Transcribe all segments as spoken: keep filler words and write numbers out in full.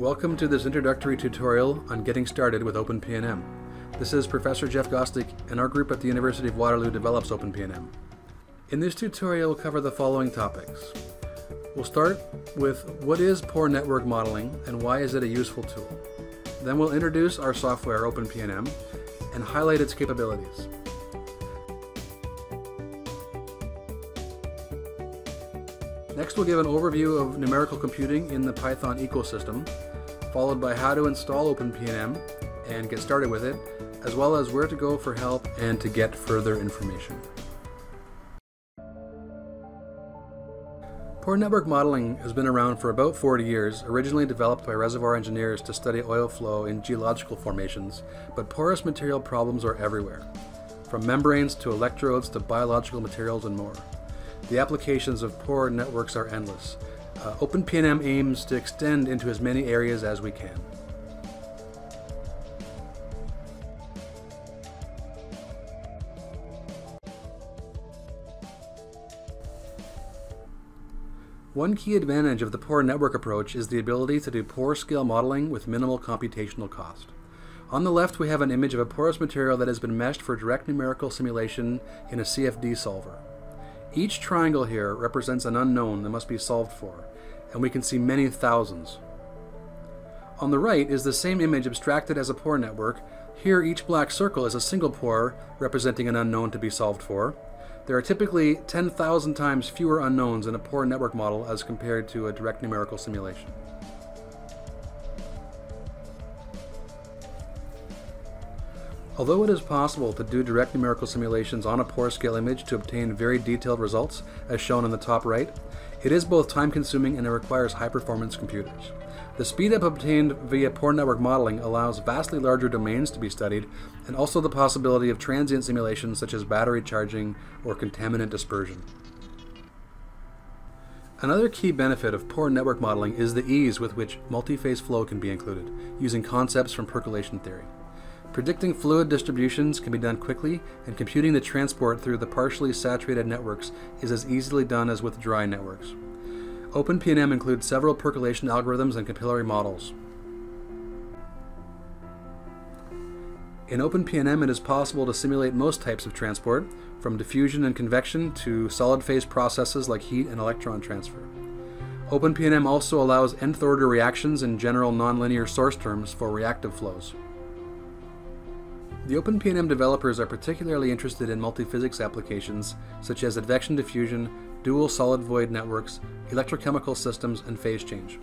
Welcome to this introductory tutorial on getting started with OpenPNM. This is Professor Jeff Gostick, and our group at the University of Waterloo develops OpenPNM. In this tutorial, we'll cover the following topics. We'll start with what is pore network modeling and why is it a useful tool. Then we'll introduce our software, OpenPNM, and highlight its capabilities. Next, we'll give an overview of numerical computing in the Python ecosystem, followed by how to install OpenPNM and get started with it, as well as where to go for help and to get further information. Pore network modeling has been around for about forty years, originally developed by reservoir engineers to study oil flow in geological formations, but porous material problems are everywhere, from membranes to electrodes to biological materials and more. The applications of pore networks are endless. Uh, OpenPNM aims to extend into as many areas as we can. One key advantage of the pore network approach is the ability to do pore scale modeling with minimal computational cost. On the left, we have an image of a porous material that has been meshed for direct numerical simulation in a C F D solver. Each triangle here represents an unknown that must be solved for, and we can see many thousands. On the right is the same image abstracted as a pore network. Here, each black circle is a single pore representing an unknown to be solved for. There are typically ten thousand times fewer unknowns in a pore network model as compared to a direct numerical simulation. Although it is possible to do direct numerical simulations on a pore scale image to obtain very detailed results, as shown in the top right, it is both time-consuming and it requires high-performance computers. The speedup obtained via pore network modeling allows vastly larger domains to be studied, and also the possibility of transient simulations such as battery charging or contaminant dispersion. Another key benefit of pore network modeling is the ease with which multi-phase flow can be included, using concepts from percolation theory. Predicting fluid distributions can be done quickly, and computing the transport through the partially saturated networks is as easily done as with dry networks. OpenPNM includes several percolation algorithms and capillary models. In OpenPNM, it is possible to simulate most types of transport, from diffusion and convection to solid-phase processes like heat and electron transfer. OpenPNM also allows nth-order reactions in general nonlinear source terms for reactive flows. The OpenPNM developers are particularly interested in multiphysics applications such as advection diffusion, dual solid-void networks, electrochemical systems, and phase change.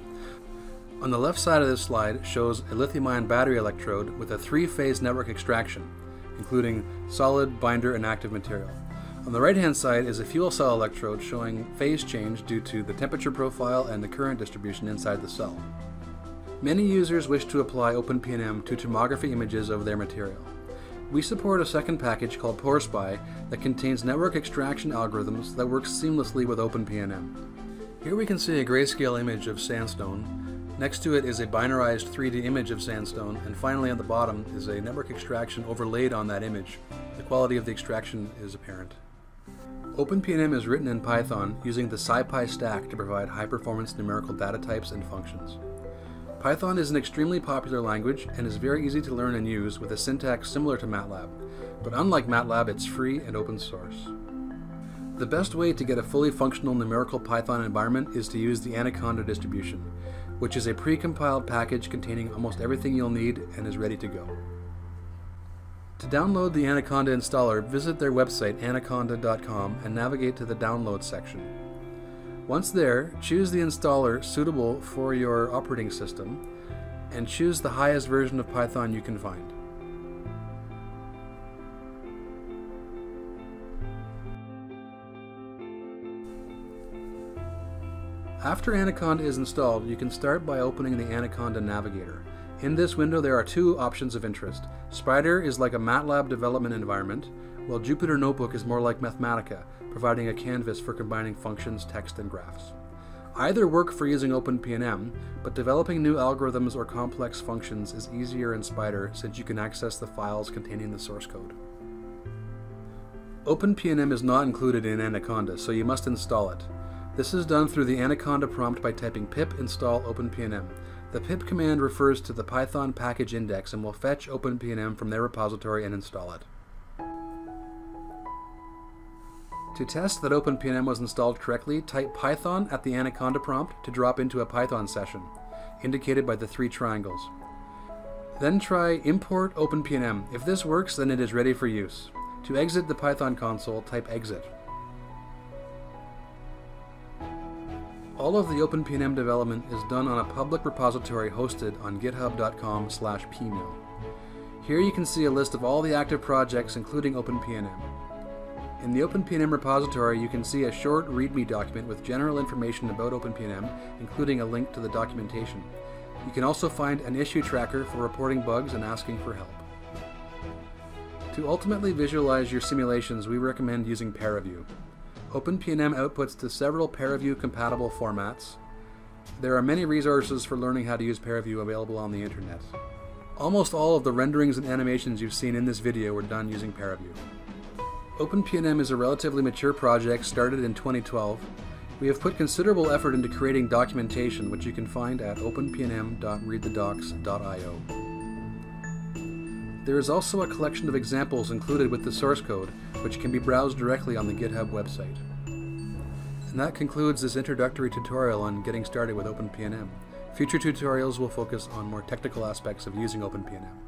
On the left side of this slide shows a lithium-ion battery electrode with a three-phase network extraction, including solid, binder, and active material. On the right-hand side is a fuel cell electrode showing phase change due to the temperature profile and the current distribution inside the cell. Many users wish to apply OpenPNM to tomography images of their material. We support a second package called PoreSpy that contains network extraction algorithms that work seamlessly with OpenPNM. Here we can see a grayscale image of sandstone. Next to it is a binarized three D image of sandstone, and finally on the bottom is a network extraction overlaid on that image. The quality of the extraction is apparent. OpenPNM is written in Python using the SciPy stack to provide high-performance numerical data types and functions. Python is an extremely popular language and is very easy to learn and use with a syntax similar to MATLAB, but unlike MATLAB, it's free and open source. The best way to get a fully functional numerical Python environment is to use the Anaconda distribution, which is a pre-compiled package containing almost everything you'll need and is ready to go. To download the Anaconda installer, visit their website anaconda dot com and navigate to the download section. Once there, choose the installer suitable for your operating system and choose the highest version of Python you can find. After Anaconda is installed, you can start by opening the Anaconda Navigator. In this window, there are two options of interest. Spyder is like a MATLAB development environment, while Jupyter Notebook is more like Mathematica, providing a canvas for combining functions, text, and graphs. Either work for using OpenPNM, but developing new algorithms or complex functions is easier in Spyder since you can access the files containing the source code. OpenPNM is not included in Anaconda, so you must install it. This is done through the Anaconda prompt by typing pip install OpenPNM. The pip command refers to the Python package index and will fetch OpenPNM from their repository and install it. To test that OpenPNM was installed correctly, type Python at the Anaconda prompt to drop into a Python session, indicated by the three triangles. Then try import OpenPNM. If this works, then it is ready for use. To exit the Python console, type exit. All of the OpenPNM development is done on a public repository hosted on github dot com slash p meal. Here you can see a list of all the active projects, including OpenPNM. In the OpenPNM repository, you can see a short README document with general information about OpenPNM, including a link to the documentation. You can also find an issue tracker for reporting bugs and asking for help. To ultimately visualize your simulations, we recommend using ParaView. OpenPNM outputs to several ParaView-compatible formats. There are many resources for learning how to use ParaView available on the internet. Almost all of the renderings and animations you've seen in this video were done using ParaView. OpenPNM is a relatively mature project started in twenty twelve. We have put considerable effort into creating documentation, which you can find at open p n m dot read the docs dot i o. There is also a collection of examples included with the source code, which can be browsed directly on the GitHub website. And that concludes this introductory tutorial on getting started with OpenPNM. Future tutorials will focus on more technical aspects of using OpenPNM.